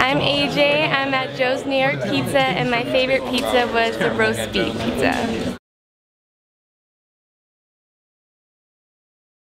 I'm AJ, I'm at Joe's New York Pizza, and my favorite pizza was the roast beef pizza.